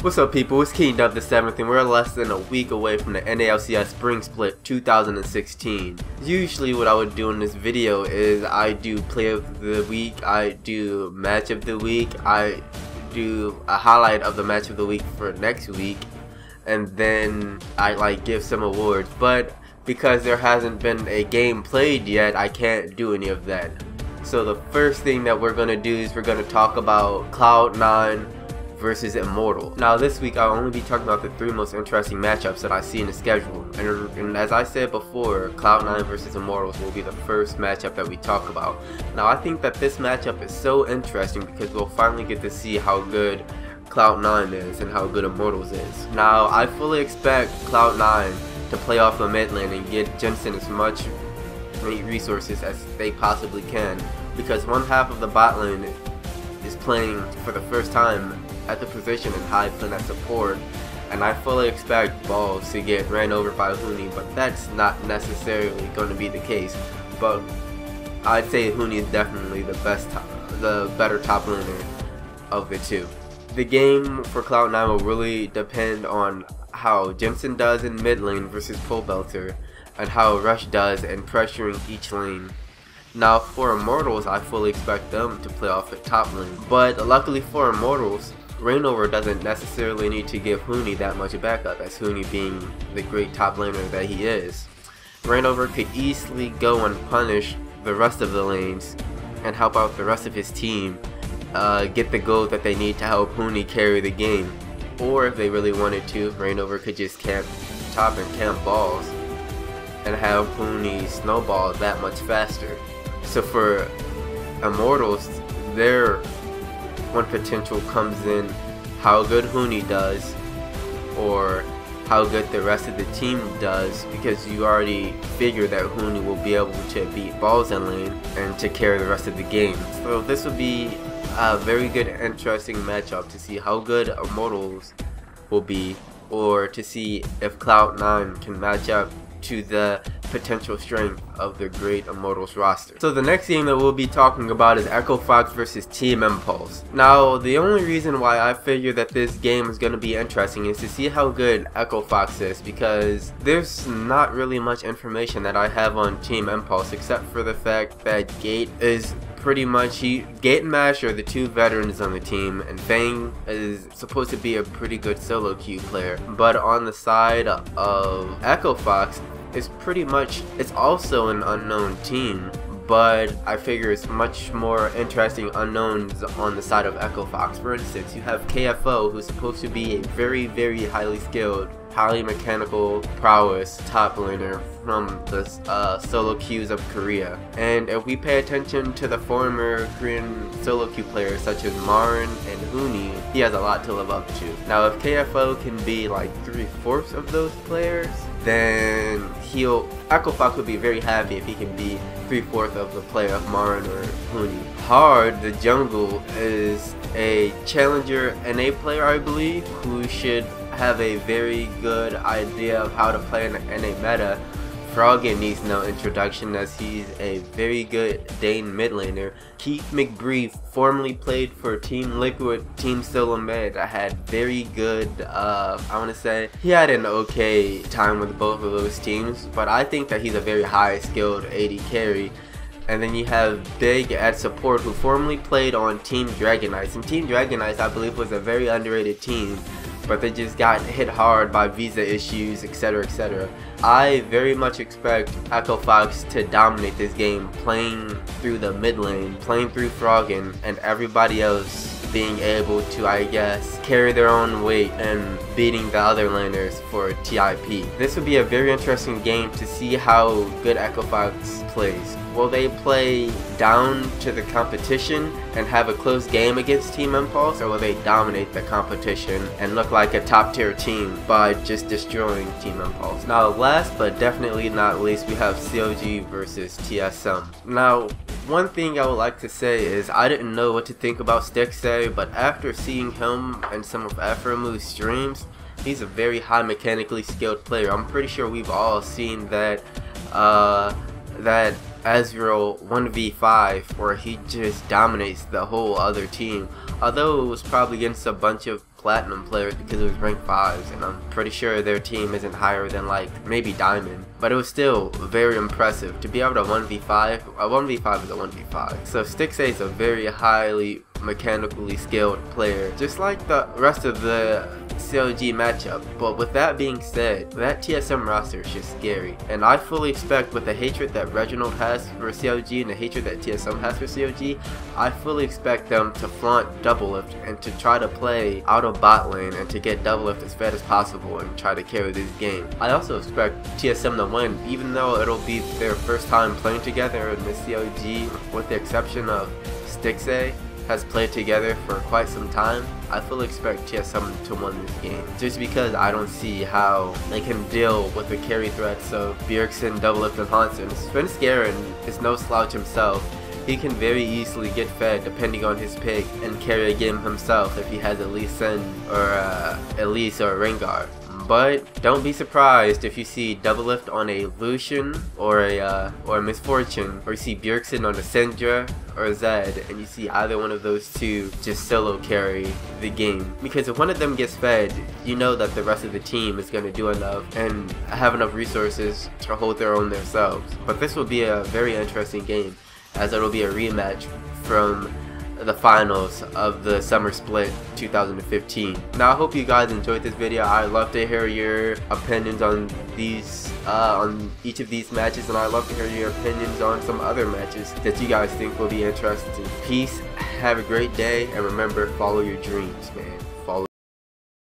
What's up people, it's KingDub7th and we're less than a week away from the NA LCS Spring Split 2016. Usually what I would do in this video is I do play of the week, I do match of the week, I do a highlight of the match of the week for next week, and then I give some awards, but because there hasn't been a game played yet, I can't do any of that. So the first thing that we're going to do is we're going to talk about Cloud9 versus Immortals. Now this week I'll only be talking about the three most interesting matchups that I see in the schedule, and as I said before, Cloud9 versus Immortals will be the first matchup that we talk about. Now I think that this matchup is so interesting because we'll finally get to see how good Cloud9 is and how good Immortals is. Now I fully expect Cloud9 to play off the mid lane and get Jensen as much resources as they possibly can, because one half of the bot lane is playing for the first time at the position and high playing at support, and I fully expect Balls to get ran over by Huni, but that's not necessarily going to be the case. But I'd say Huni is definitely the better top laner of the two. The game for Cloud9 will really depend on how Jensen does in mid lane versus Pobelter, and how Rush does in pressuring each lane. Now for Immortals, I fully expect them to play off the top lane, but luckily for Immortals, Reignover doesn't necessarily need to give Huni that much backup, as Huni being the great top laner that he is. Reignover could easily go and punish the rest of the lanes and help out the rest of his team get the gold that they need to help Huni carry the game. Or if they really wanted to, Reignover could just camp top and camp Balls and have Huni snowball that much faster. So for Immortals, their one potential comes in how good Huni does or how good the rest of the team does, because you already figure that Huni will be able to beat Balls in lane and to carry the rest of the game. So this will be a very good, interesting matchup to see how good Immortals will be, or to see if Cloud9 can match up to the potential strength of the great Immortals roster. So the next game that we'll be talking about is Echo Fox versus Team Impulse. Now the only reason why I figure that this game is going to be interesting is to see how good Echo Fox is, because there's not really much information that I have on Team Impulse except for the fact that Gate is pretty much, Gate and Mash are the two veterans on the team, and Bang is supposed to be a pretty good solo queue player. But on the side of Echo Fox, it's also an unknown team, but I figure it's much more interesting unknowns on the side of Echo Fox. For instance, you have KFO, who's supposed to be a very, very highly skilled, highly mechanical prowess top laner from the solo queues of Korea. And if we pay attention to the former Korean solo queue players such as Marin and Huni, he has a lot to live up to. Now if KFO can be like 3/4 of those players, then Echo Fox would be very happy if he can be 3/4 of the player of Marin or Huni. Hard, the jungle, is a challenger NA player, I believe, who should have a very good idea of how to play in the NA meta. Froggen needs no introduction, as he's a very good Dane mid laner. Keith McGrief formerly played for Team Liquid, Team SoloMid. I had very good, he had an okay time with both of those teams, but I think that he's a very high skilled AD carry. And then you have Big at support, who formerly played on Team Dragonite. And Team Dragonite, I believe, was a very underrated team, but they just got hit hard by visa issues, etc, etc. I very much expect Echo Fox to dominate this game, playing through the mid lane, playing through Froggen, and everybody else being able to, I guess, carry their own weight and beating the other laners for TIP. This would be a very interesting game to see how good Echo Fox plays. Will they play down to the competition and have a close game against Team Impulse, or will they dominate the competition and look like a top tier team by just destroying Team Impulse? Now last but definitely not least, we have CLG versus TSM. Now one thing I would like to say is I didn't know what to think about Stixxay, but after seeing him and some of Ephraim's streams, he's a very high mechanically skilled player. I'm pretty sure we've all seen that that Ezreal 1v5 where he just dominates the whole other team. Although it was probably against a bunch of platinum players because it was ranked 5s, and I'm pretty sure their team isn't higher than like maybe diamond, but it was still very impressive to be able to 1v5. A 1v5 is a 1v5, so Stixxay is a very highly mechanically skilled player, just like the rest of the CLG matchup. But with that being said, that TSM roster is just scary, and I fully expect, with the hatred that Reginald has for CLG and the hatred that TSM has for CLG, I fully expect them to flaunt Doublelift and to try to play out of bot lane and to get Doublelift as fed as possible and try to carry this game. I also expect TSM to win, even though it'll be their first time playing together in the CLG, with the exception of Stixxay has played together for quite some time. I fully expect TSM to win this game, just because I don't see how they can deal with the carry threats of Bjergsen, Doublelift, and Hansen. Svenskeren is no slouch himself. He can very easily get fed depending on his pick and carry a game himself if he has Elise or Rengar. But don't be surprised if you see Doublelift on a Lucian or a Misfortune, or you see Bjergsen on a Syndra or Zed, and you see either one of those two just solo carry the game. Because if one of them gets fed, you know that the rest of the team is going to do enough and have enough resources to hold their own themselves. But this will be a very interesting game, as it will be a rematch from the finals of the summer split 2015. Now I hope you guys enjoyed this video. I love to hear your opinions on these on each of these matches, and I love to hear your opinions on some other matches that you guys think will be interesting. Peace, have a great day, and remember, follow your dreams, man.